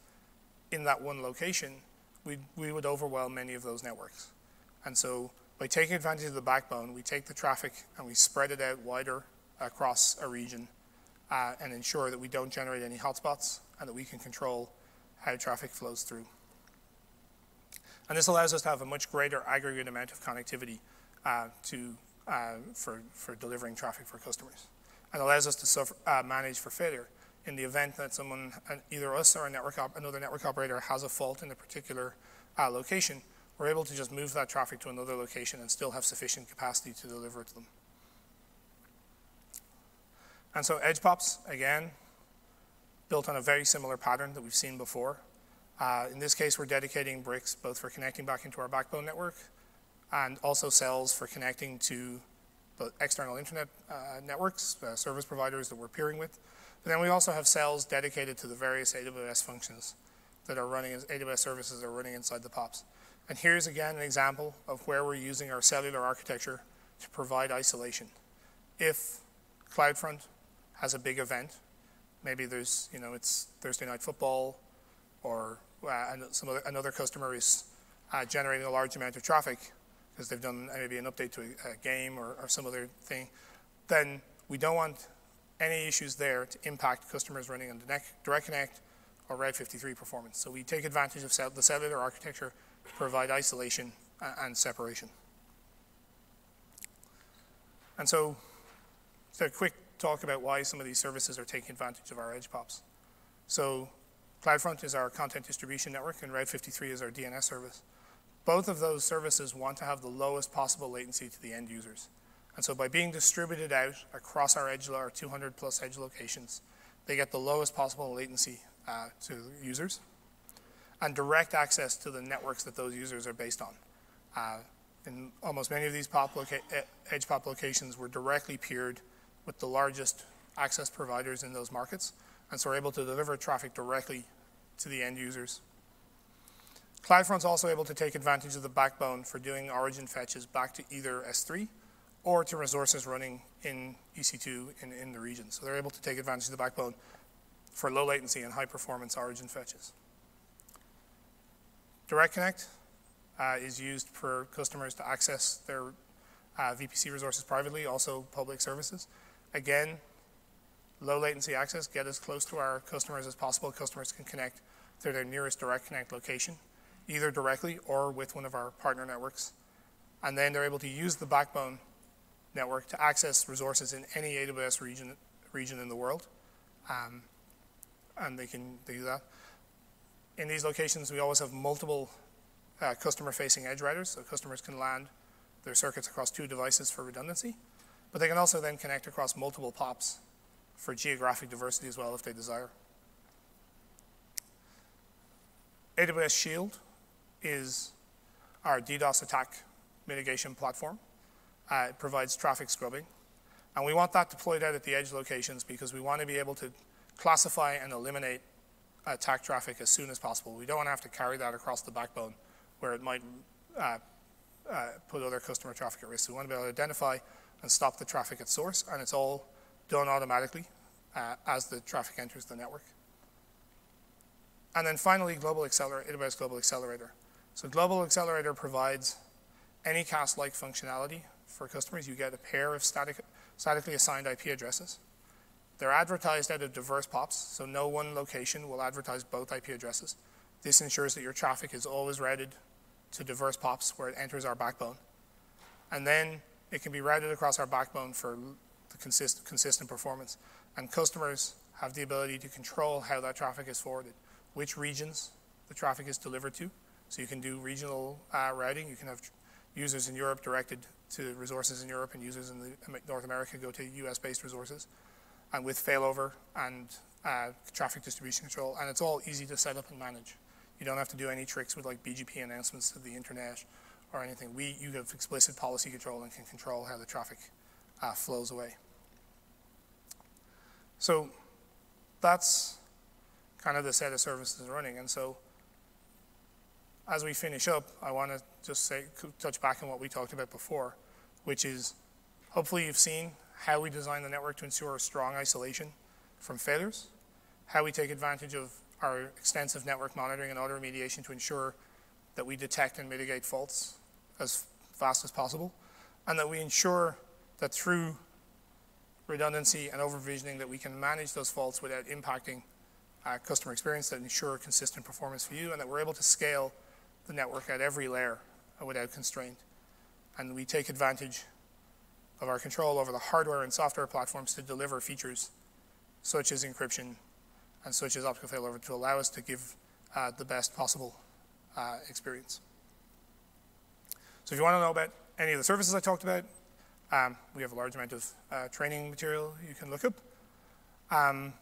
in that one location, we'd, we would overwhelm many of those networks. And so by taking advantage of the backbone, we take the traffic and we spread it out wider across a region uh, and ensure that we don't generate any hotspots and that we can control how traffic flows through. And this allows us to have a much greater aggregate amount of connectivity uh, to, uh, for, for delivering traffic for customers. And allows us to suffer, uh, manage for failure in the event that someone, either us or a network op another network operator, has a fault in a particular uh, location. We're able to just move that traffic to another location and still have sufficient capacity to deliver it to them. And so edge pops, again, built on a very similar pattern that we've seen before. Uh, in this case, we're dedicating bricks both for connecting back into our backbone network and also cells for connecting to the external internet uh, networks, uh, service providers that we're peering with. But then we also have cells dedicated to the various A W S functions that are running, A W S services that are running inside the pops. And here's again an example of where we're using our cellular architecture to provide isolation. If CloudFront has a big event, maybe there's, you know, it's Thursday night football, or uh, some other, another customer is uh, generating a large amount of traffic because they've done maybe an update to a game or, or some other thing, then we don't want any issues there to impact customers running on Direct Connect or Route fifty-three performance. So we take advantage of the cellular architecture to provide isolation and separation. And so, so a quick talk about why some of these services are taking advantage of our edge pops. So CloudFront is our content distribution network and Route fifty-three is our D N S service. Both of those services want to have the lowest possible latency to the end users. And so by being distributed out across our, edge, our two hundred plus edge locations, they get the lowest possible latency uh, to users, and direct access to the networks that those users are based on. Uh, in almost many of these pop edge pop locations, we're directly peered with the largest access providers in those markets, and so we're able to deliver traffic directly to the end users. CloudFront's also able to take advantage of the backbone for doing origin fetches back to either S three or to resources running in E C two in, in the region. So they're able to take advantage of the backbone for low latency and high performance origin fetches. Direct Connect uh, is used for customers to access their uh, V P C resources privately, also public services. Again, low latency access, get as close to our customers as possible. Customers can connect through their nearest Direct Connect location, either directly or with one of our partner networks. And then they're able to use the backbone network to access resources in any A W S region region in the world. Um, and they can do that. In these locations, we always have multiple uh, customer-facing edge routers, so customers can land their circuits across two devices for redundancy. But they can also then connect across multiple pops for geographic diversity as well if they desire. A W S Shield is our DDoS attack mitigation platform. Uh, it provides traffic scrubbing. And we want that deployed out at the edge locations because we want to be able to classify and eliminate attack traffic as soon as possible. We don't want to have to carry that across the backbone where it might uh, uh, put other customer traffic at risk. So we want to be able to identify and stop the traffic at source, and it's all done automatically uh, as the traffic enters the network. And then finally, Global Accelerator, A W S Global Accelerator. So Global Accelerator provides any cast-like functionality for customers. You get a pair of static, statically assigned I P addresses. They're advertised out of diverse pops, so no one location will advertise both I P addresses. This ensures that your traffic is always routed to diverse pops where it enters our backbone. And then it can be routed across our backbone for the consist, consistent performance. And customers have the ability to control how that traffic is forwarded, which regions the traffic is delivered to. So you can do regional uh, routing. You can have users in Europe directed to resources in Europe, and users in the, North America go to U S-based resources, and with failover and uh, traffic distribution control. And it's all easy to set up and manage. You don't have to do any tricks with like B G P announcements to the internet or anything. We, you have explicit policy control and can control how the traffic uh, flows away. So that's kind of the set of services running. And so as we finish up, I want to just say, touch back on what we talked about before, which is hopefully you've seen how we design the network to ensure strong isolation from failures, how we take advantage of our extensive network monitoring and auto remediation to ensure that we detect and mitigate faults as fast as possible, and that we ensure that through redundancy and over-provisioning that we can manage those faults without impacting Uh, customer experience, that ensure consistent performance for you, and that we're able to scale the network at every layer without constraint. And we take advantage of our control over the hardware and software platforms to deliver features such as encryption and such as optical failover to allow us to give uh, the best possible uh, experience. So if you want to know about any of the services I talked about, um, we have a large amount of uh, training material you can look up. Um,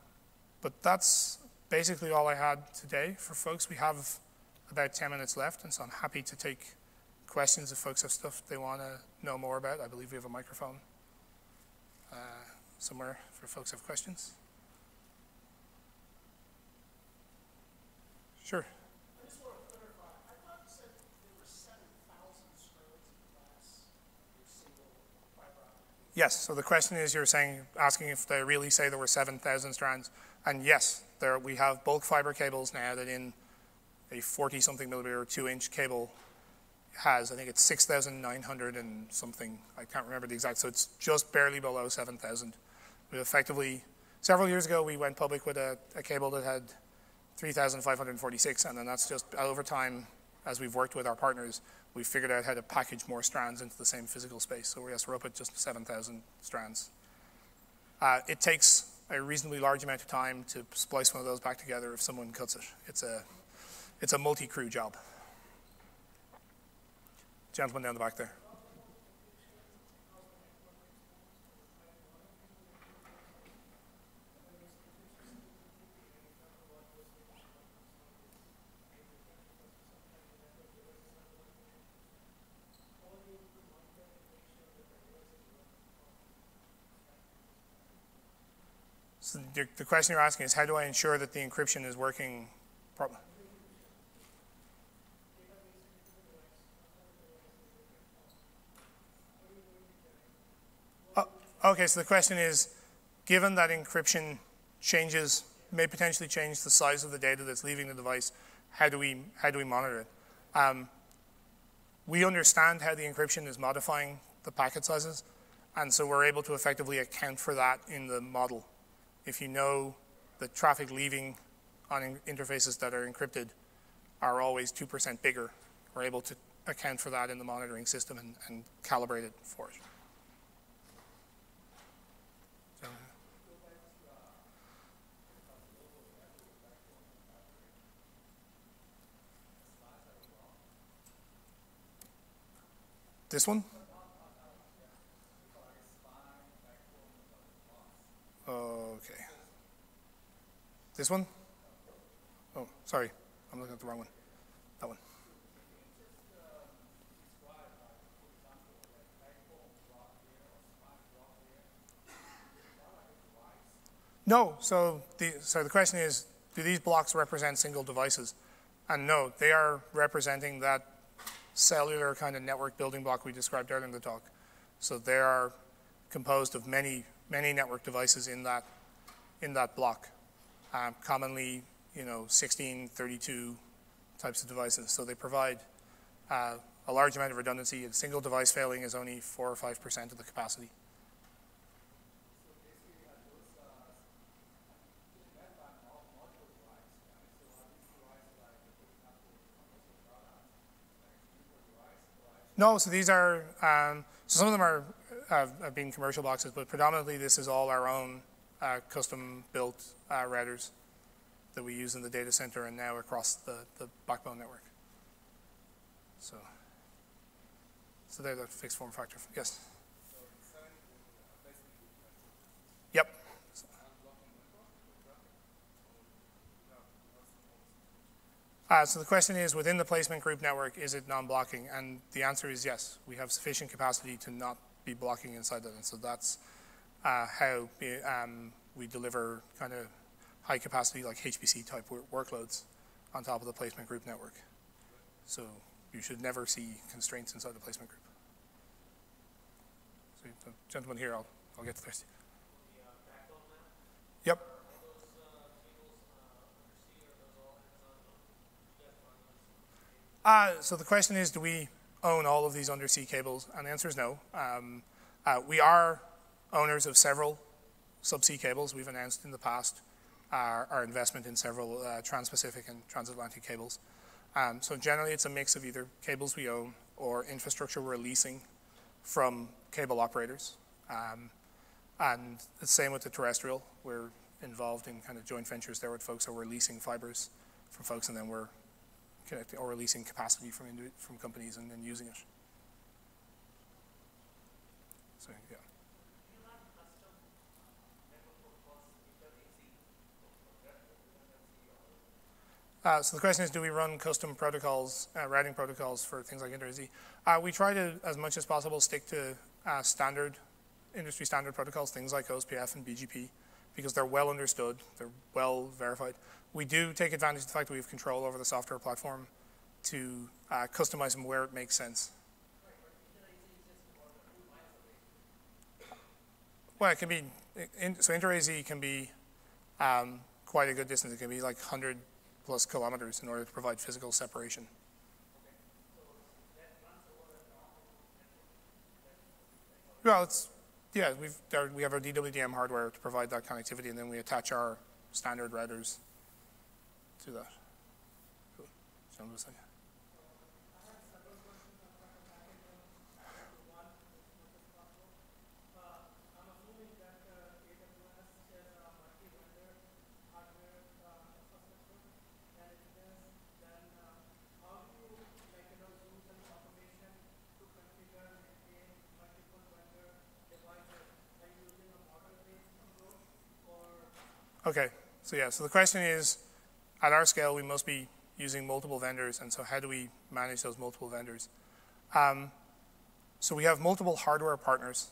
but that's basically all I had today for folks. We have about ten minutes left, and so I'm happy to take questions if folks have stuff they want to know more about. I believe we have a microphone uh, somewhere for folks who have questions. Sure. I just want to clarify. I thought you said there were seven thousand strands in class in a single fiber optic. Yes, so the question is you're saying, asking if they really say there were seven thousand strands. And yes, there, we have bulk fiber cables now that in a forty-something millimeter two-inch cable has, I think it's six thousand nine hundred and something. I can't remember the exact. So it's just barely below seven thousand. We effectively, several years ago, we went public with a, a cable that had three thousand five hundred forty-six. And then that's just over time, as we've worked with our partners, we've figured out how to package more strands into the same physical space. So yes, we're up at just seven thousand strands. Uh, it takes a reasonably large amount of time to splice one of those back together if someone cuts it. It's a, it's a multi-crew job. Gentleman down the back there. So the, the question you're asking is, how do I ensure that the encryption is working properly? Oh, okay, so the question is, given that encryption changes, may potentially change the size of the data that's leaving the device, how do we, how do we monitor it? Um, we understand how the encryption is modifying the packet sizes, and so we're able to effectively account for that in the model. If you know the traffic leaving on in interfaces that are encrypted are always two percent bigger, we're able to account for that in the monitoring system and, and calibrate it for it. This one? Okay. This one? Oh, sorry. I'm looking at the wrong one. That one. No. So the, so the question is, do these blocks represent single devices? And no, they are representing that cellular kind of network building block we described earlier in the talk. So they are composed of many, many network devices in that, in that block. Um, commonly, you know, sixteen, thirty-two types of devices. So they provide uh, a large amount of redundancy. A single device failing is only four or five percent of the capacity. No, so these are, um, so some of them are, uh, have been commercial boxes, but predominantly this is all our own uh, custom built uh, routers that we use in the data center and now across the, the backbone network. So, so they're the fixed form factor, yes? Yep. Uh, so the question is, within the placement group network, is it non-blocking? And the answer is yes. We have sufficient capacity to not be blocking inside that. And so that's uh, how um, we deliver kind of high capacity, like H P C type workloads on top of the placement group network. So you should never see constraints inside the placement group. So the gentleman here, I'll, I'll get to this. Yep. Uh, so the question is, do we own all of these undersea cables? And the answer is no. Um, uh, we are owners of several subsea cables. We've announced in the past our, our investment in several uh, trans-Pacific and transatlantic cables. Um, so generally, it's a mix of either cables we own or infrastructure we're leasing from cable operators. Um, and the same with the terrestrial. We're involved in kind of joint ventures there with folks, so we're leasing fibers from folks, and then we're connecting or releasing capacity from from companies and then using it. So yeah. Uh, so the question is, do we run custom protocols, uh, routing protocols for things like inter-I S I? Uh, we try to, as much as possible, stick to uh, standard, industry standard protocols, things like O S P F and B G P, because they're well understood, they're well verified. We do take advantage of the fact that we have control over the software platform to uh, customize them where it makes sense. Well, it can be, in, so inter-A Z can be um, quite a good distance. It can be like one hundred plus kilometers in order to provide physical separation. Well, it's, yeah, we've, there, we have our D W D M hardware to provide that connectivity, and then we attach our standard routers to that. Cool. Okay, so yeah, so the question is, at our scale, we must be using multiple vendors, and so how do we manage those multiple vendors? Um, so we have multiple hardware partners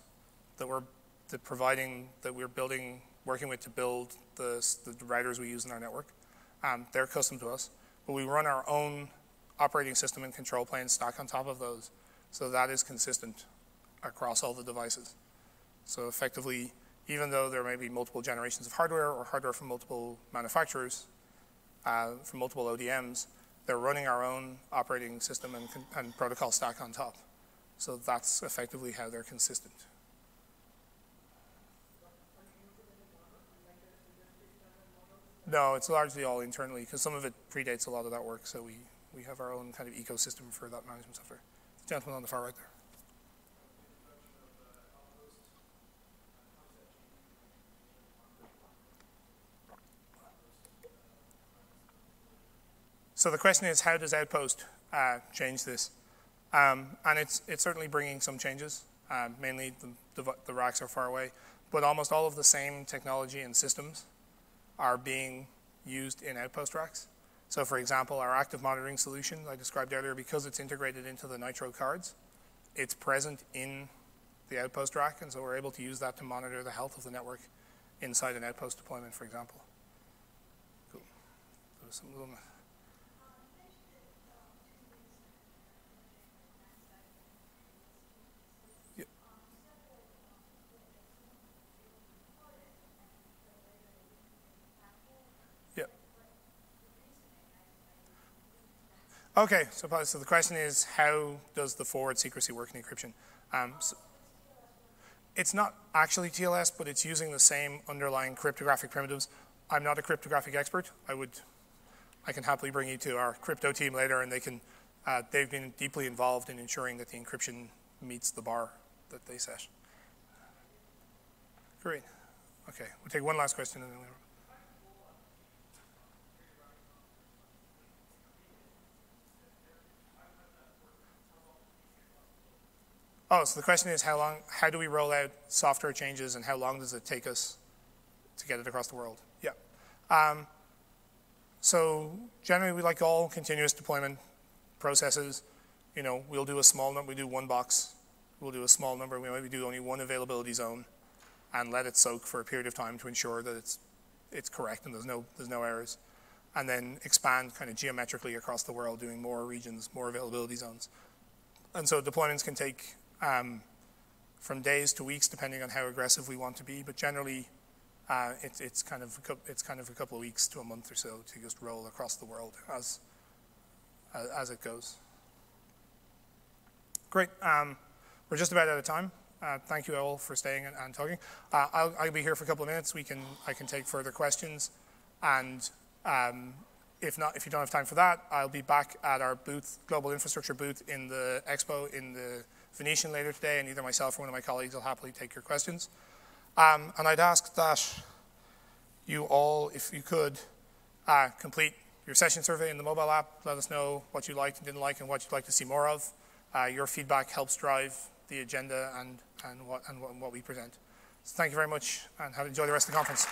that we're that providing, that we're building working with to build the, the routers we use in our network. Um, they're custom to us, but we run our own operating system and control plane stack on top of those, so that is consistent across all the devices. So effectively, even though there may be multiple generations of hardware or hardware from multiple manufacturers, uh, from multiple O D Ms, they're running our own operating system and, and protocol stack on top. So that's effectively how they're consistent. No, it's largely all internally, because some of it predates a lot of that work, so we, we have our own kind of ecosystem for that management software. The gentleman on the far right there. So the question is, how does Outpost uh, change this? Um, and it's, it's certainly bringing some changes. Uh, mainly the, the, the racks are far away, but almost all of the same technology and systems are being used in Outpost racks. So for example, our active monitoring solution I described earlier, because it's integrated into the Nitro cards, it's present in the Outpost rack, and so we're able to use that to monitor the health of the network inside an Outpost deployment, for example. Cool. There was some little Okay, so, so the question is, how does the forward secrecy work in encryption? Um, so it's not actually T L S, but it's using the same underlying cryptographic primitives. I'm not a cryptographic expert. I would, I can happily bring you to our crypto team later, and they can, uh, they've been deeply involved in ensuring that the encryption meets the bar that they set. Great. Okay, we'll take one last question, and then we'll. Oh, so the question is, how long? How do we roll out software changes, and how long does it take us to get it across the world? Yeah. Um, so generally, we like all continuous deployment processes. You know, we'll do a small number. We do one box. We'll do a small number. We maybe do only one availability zone, and let it soak for a period of time to ensure that it's it's correct and there's no there's no errors, and then expand kind of geometrically across the world, doing more regions, more availability zones, and so deployments can take. Um, from days to weeks, depending on how aggressive we want to be, but generally, uh, it, it's kind of it's kind of a couple of weeks to a month or so to just roll across the world as uh, as it goes. Great, um, we're just about out of time. Uh, thank you all for staying and, and talking. Uh, I'll, I'll be here for a couple of minutes. We can I can take further questions, and um, if not, if you don't have time for that, I'll be back at our booth, Global Infrastructure booth in the expo in the Venetian later today, and either myself or one of my colleagues will happily take your questions. Um, and I'd ask that you all, if you could, uh, complete your session survey in the mobile app. Let us know what you liked and didn't like and what you'd like to see more of. Uh, your feedback helps drive the agenda and, and, what, and, what, and what we present. So thank you very much, and have enjoy the rest of the conference.